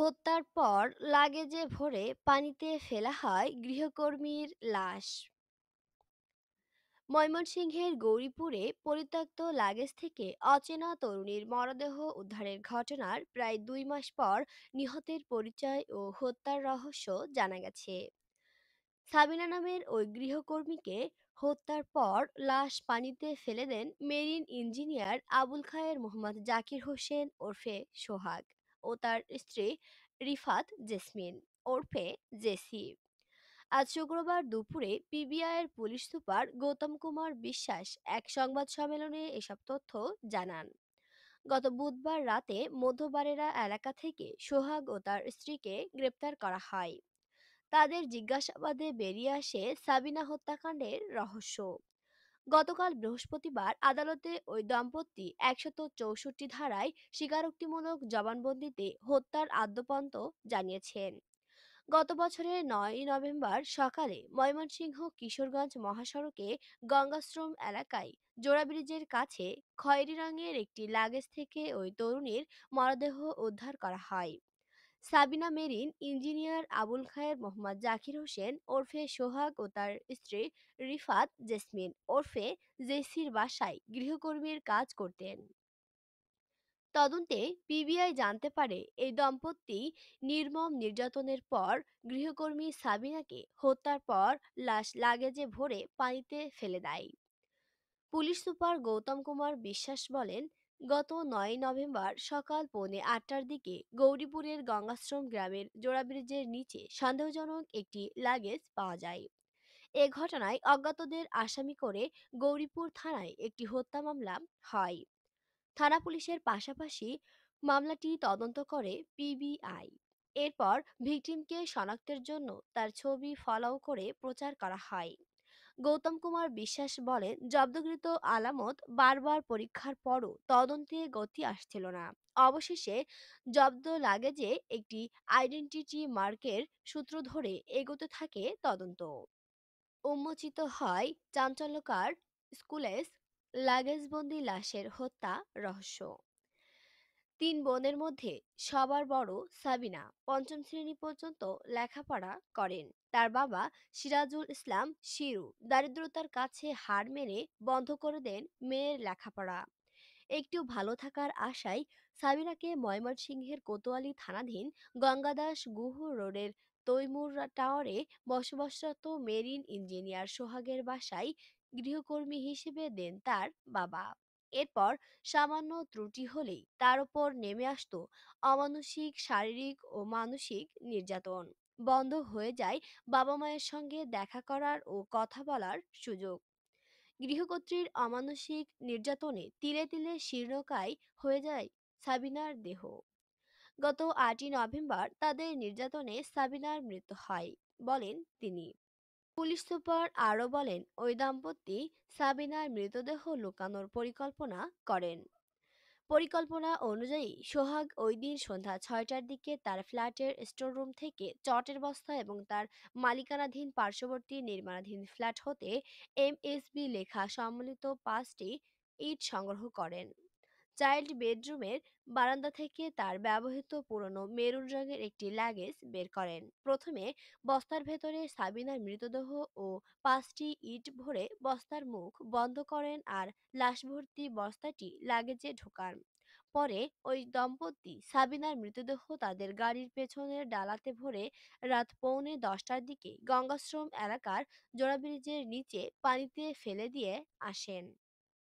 হত্যার পর লাগেজে ভরে পানিতে ফেলা হয় গৃহকর্মীর লাশ। ময়মনসিংহের গৌরীপুরে পরিত্যক্ত লাগেজ থেকে অচেনা তরুণীর মরদেহ উদ্ধারের ঘটনার প্রায় 2 মাস পর নিহতের পরিচয় ও হত্যার রহস্য জানা গেছে। সাবিনা নামের ওই গৃহকর্মীকে হত্যার পর লাশ পানিতে ফেলে দেন মেরিন ইঞ্জিনিয়ার আবুল খায়ের মোহাম্মদ জাকির হোসেন ওরফে সোহাগ ও তার স্ত্রী রিফাত জেসমিন ওরফে জেসি। আজ শুক্রবার দুপুরে পিবিআই এর পুলিশ সুপার গৌতম কুমার বিশ্বাস এক সংবাদ সম্মেলনে এসব তথ্য জানান। গত বুধবার রাতে মধ্যবারেরা এলাকা থেকে সোহাগ ও তার স্ত্রীকে গ্রেপ্তার করা হয়। তাদের জিজ্ঞাসাবাদে বেরিয়ে আসে সাবিনা হত্যাকাণ্ডের রহস্য। গতকাল বৃহস্পতিবার আদালতে ওই দম্পতি 164 ধারায় স্বীকারোক্তিমূলক জবানবন্দিতে হত্যার আদ্যোপান্ত জানিয়েছেন। গত বছরের 9 নভেম্বর সকালে ময়মনসিংহ কিশোরগঞ্জ মহাসড়কে গঙ্গাশ্রম এলাকায় জোড়া ব্রিজের কাছে খয়েরি রঙের একটি লাগেজ থেকে ওই তরুণীর মরদেহ উদ্ধার করা হয়। সাবিনা মেরিন ইঞ্জিনিয়ার আবুল খায়ের মোহাম্মদ জাকির হোসেন ওরফে সোহাগ ও তার স্ত্রী রিফাত জেসমিন ওরফে জেসির বাসায় গৃহকর্মীর কাজ করতেন। তদন্তে পিবিআই জানতে পারে এই দম্পতি নির্মম নির্যাতনের পর গৃহকর্মী সাবিনাকে হত্যার পর লাশ লাগেজে ভরে পানিতে ফেলে দেয়। পুলিশ সুপার গৌতম কুমার বিশ্বাস বলেন, গত 9 নভেম্বর সকাল 7:45 দিকে গৌরীপুরের গঙ্গাশ্রম গ্রামের জোড়াব্রিজের নিচে সন্দেহজনক একটি লাগেজ পাওয়া যায়। এ ঘটনায় অজ্ঞাতদের আসামি করে গৌরীপুর থানায় একটি হত্যা মামলা হয়। থানা পুলিশের পাশাপাশি মামলাটি তদন্ত করে পিবিআই। এরপর ভিকটিমকে শনাক্তের জন্য তার ছবি ফলাও করে প্রচার করা হয়। গৌতম কুমার বিশ্বাস বলেন, জব্দকৃত আলামত বারবার পরীক্ষার পরও তদন্তে গতি আসছিল না। অবশেষে জব্দ লাগেজে একটি আইডেন্টিটি মার্কের সূত্র ধরে এগোতে থাকে তদন্ত। উন্মোচিত হয় চাঞ্চল্যকর স্কুলেস লাগেজবন্দি লাশের হত্যা রহস্য। 3 বোনের মধ্যে সবার বড় সাবিনা 5ম শ্রেণী পর্যন্ত লেখাপড়া করেন। তার বাবা সিরাজুল ইসলাম শিরু দারিদ্রতার কাছে হার মেনে বন্ধ করে দেন মেয়ের লেখাপড়া। একটু ভালো থাকার আশায় সাবিনাকে ময়মনসিংহের কোতোয়ালি থানাধীন গঙ্গা দাস গুহা রোডের তৈমুর টাওয়ারে বসবাসরত মেরিন ইঞ্জিনিয়ার সোহাগের বাসায় গৃহকর্মী হিসেবে দেন তার বাবা। এরপর সামান্য ত্রুটি হলেই তার উপর নেমে আসতো অমানসিক শারীরিক ও মানসিক নির্যাতন। বন্ধ হয়ে যায় বাবা মায়ের সঙ্গে দেখা করার ও কথা বলার সুযোগ। গৃহকর্ত্রীর অমানসিক নির্যাতনে তিলে তিলে শীর্ণকায় হয়ে যায় সাবিনার দেহ। গত 8ই নভেম্বর তাদের নির্যাতনে সাবিনার মৃত্যু হয় বলেন তিনি। পুলিশ সুপার আরও বলেন, ওই দম্পতি সাবিনার মৃতদেহ লুকানোর পরিকল্পনা করেন। পরিকল্পনা অনুযায়ী সোহাগ ওই দিন সন্ধ্যা 6টার দিকে তার ফ্ল্যাটের স্টোররুম থেকে চটের বস্তা এবং তার মালিকানাধীন পার্শ্ববর্তী নির্মাণাধীন ফ্ল্যাট হতে MSB লেখা সম্বলিত 5টি ইট সংগ্রহ করেন। চাইল্ড বেডরুমের বারান্দা থেকে তার ব্যবহৃত পুরনো মেরুন রঙের একটি লাগেজ বের করেন। প্রথমে বস্তার ভেতরে সাবিনার মৃতদেহ ও 5টি ইট ভরে বস্তার মুখ বন্ধ করেন আর লাশ ভর্তি বস্তাটি লাগেজে ঢোকান। পরে ওই দম্পতি সাবিনার মৃতদেহ তাদের গাড়ির পেছনের ডালাতে ভরে রাত 9:45 দিকে গঙ্গাশ্রম এলাকার জোড়াব্রিজের নিচে পানিতে ফেলে দিয়ে আসেন।